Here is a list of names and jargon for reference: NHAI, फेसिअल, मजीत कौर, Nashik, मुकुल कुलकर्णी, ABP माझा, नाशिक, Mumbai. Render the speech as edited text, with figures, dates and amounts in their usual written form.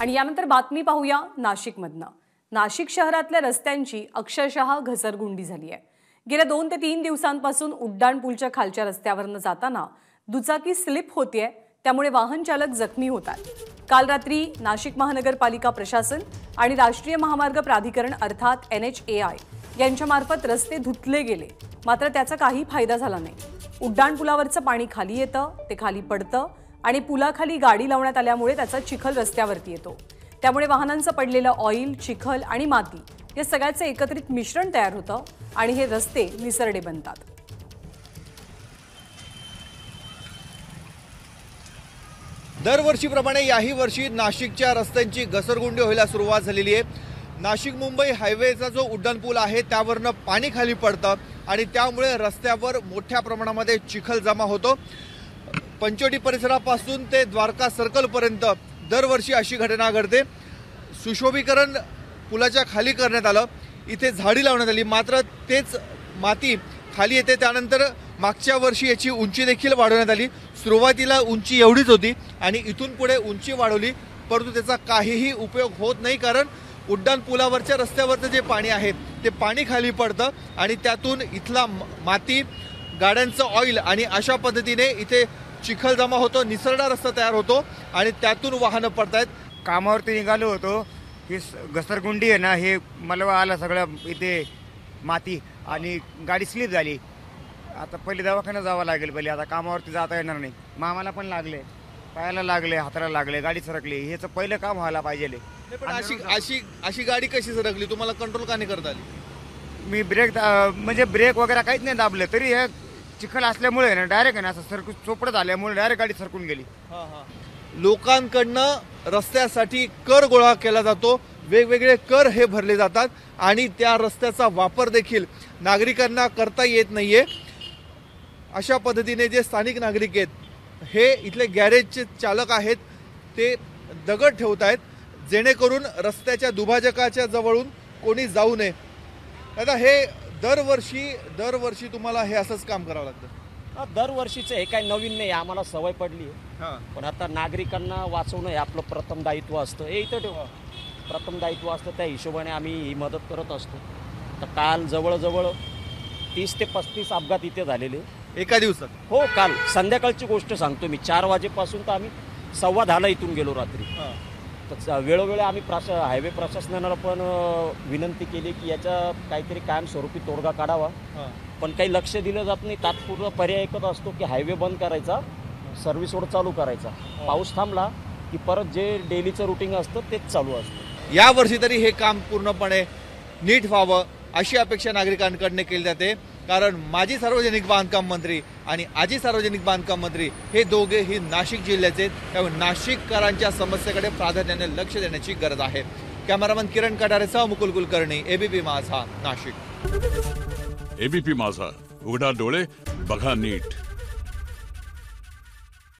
आणि यानंतर बातमी पाहूया नाशिकमधून। नाशिक शहरातल्या रस्त्यांची अक्षरशः घसरगुंडी झाली आहे। गेल्या 2 ते 3 दिवसांपासून उड्डाण पूलच्या खालच्या रस्त्यावरून जाताना दुचाकी स्लिप होते आहे, त्यामुळे वाहन चालक जखमी होतात। काल रात्री नाशिक महानगरपालिका प्रशासन आणि राष्ट्रीय महामार्ग प्राधिकरण अर्थात NHAI यांच्यामार्फत रस्ते धुतले गेले, मात्र त्याचा काही फायदा झाला नाही। उड्डाण पुलावरचं पाणी खाली येतं, ते खाली पडतं आणि पुलाखाली गाडी लावण्यात आल्यामुळे त्याचा चिखल रस्त्यावरती येतो। त्यामुळे वाहनांचं पडलेलं ऑइल, चिखल आणि माती या सगळ्याचं एकत्रित मिश्रण तयार होतं आणि हे रस्ते निसरडे बनतात। दरवर्षीप्रमाणे याही वर्षी नाशिकच्या रस्त्यांची घसरगुंडी व्हायला सुरुवात झालेली आहे। नाशिक मुंबई हायवेचा जो उड्डाण पूल आहे त्यावरनं पाणी खाली पडतं आणि त्यामुळे रस्त्यावर मोठ्या प्रमाणामध्ये चिखल जमा होतो। पंचवटी परिसरापासून ते द्वारका सर्कलपर्यंत दरवर्षी अशी घटना घडते। सुशोभीकरण पुलाच्या खाली करण्यात आलं, इथे झाडी लावण्यात आली, मात्र तेच माती खाली येते। त्यानंतर मागच्या वर्षी याची उंची देखील वाढवण्यात आली। सुरुवातीला उंची एवढीच होती आणि इथून पुढे उंची वाढवली, परंतु त्याचा काहीही उपयोग होत नाही, कारण उड्डाण पुलावरच्या रस्त्यावरचं जे पाणी आहे ते पाणी खाली पडतं आणि त्यातून इथला माती, गाड्यांचं ऑइल आणि अशा पद्धतीने इथे चिखल जमा होतो, निसरडा रस्ता तयार होतो आणि त्यातून वाहनं पडतायत। कामावरती निघालो होतो, ही घसरगुंडी आहे ना, हे मलवा आला सगळं इथे, माती आणि गाडी स्लिप झाली। आता पहिले दवाखान्यात जावं लागेल, पहिले आता कामावरती जाता येणार नाही। मामाला पण लागले, पायाला लागले, हाताला लागले, गाडी सरकली, हेच पहिलं काम व्हायला पाहिजे। अशी अशी अशी गाडी कशी सरकली, तुम्हाला कंट्रोल का नाही करता आली? मी ब्रेक वगैरे काहीच नाही दाबलं, तरी हे चिखल असल्यामुळे ना डायरेक्ट ना असं सरकून चोपडत आल्यामुळे डायरेक्ट गाडी सरकून गेली। लोकांकडनं रस्त्यासाठी कर गोळा केला जातो, वेगवेगळे कर हे भरले जातात आणि त्या रस्त्याचा वापर देखील नागरिकांना करता येत नाहीये। अशा पद्धतीने जे स्थानिक नागरिक आहेत, हे इथले गॅरेजचे चालक आहेत, ते दगड ठेवत आहेत जेणेकरून रस्त्याच्या दुभाजकाच्या जवळून कोणी जाऊ नये। आता हे दरवर्षी तुम्हाला हे असंच काम करावं लागतं? दरवर्षीचं हे काही नवीन नाही, आम्हाला सवय पडली आहे, पण आता नागरिकांना वाचवणं हे आपलं प्रथम दायित्व असतं। हे इथं ठेवा, प्रथम दायित्व असतं, त्या हिशोबाने आम्ही ही मदत करत असतो। तर काल जवळजवळ 30 ते 35 अपघात इथे झालेले एका दिवसात। हो, काल संध्याकाळची गोष्ट सांगतो मी, 4 वाजेपासून तर आम्ही 10:15 इथून गेलो रात्री। तर वेळोवेळी आम्ही हायवे प्रशासनाला पण विनंती केली की याचा काहीतरी कायमस्वरूपी तोडगा काढावा, पण काही लक्ष दिलं जात नाही। तात्पुरता पर्याय एकच असतो की हायवे बंद करायचा, सर्व्हिस रोड चालू करायचा, पाऊस थांबला की परत जे डेलीचं रुटीन असतं तेच चालू असतं। यावर्षी तरी हे काम पूर्णपणे नीट व्हावं अशी अपेक्षा नागरिकांकडून केली जाते, कारण माजी सार्वजनिक बांधकाम मंत्री आणि आजी सार्वजनिक बांधकाम मंत्री हे दोघेही नाशिक जिल्ह्याचे, त्यामुळे नाशिककरांच्या समस्येकडे प्राधान्याने लक्ष देण्याची गरज आहे। कॅमेरामन किरण कटारेसह मुकुल कुलकर्णी, ABP माझा, नाशिक। ABP माझा, उघडा डोळे बघा नीट।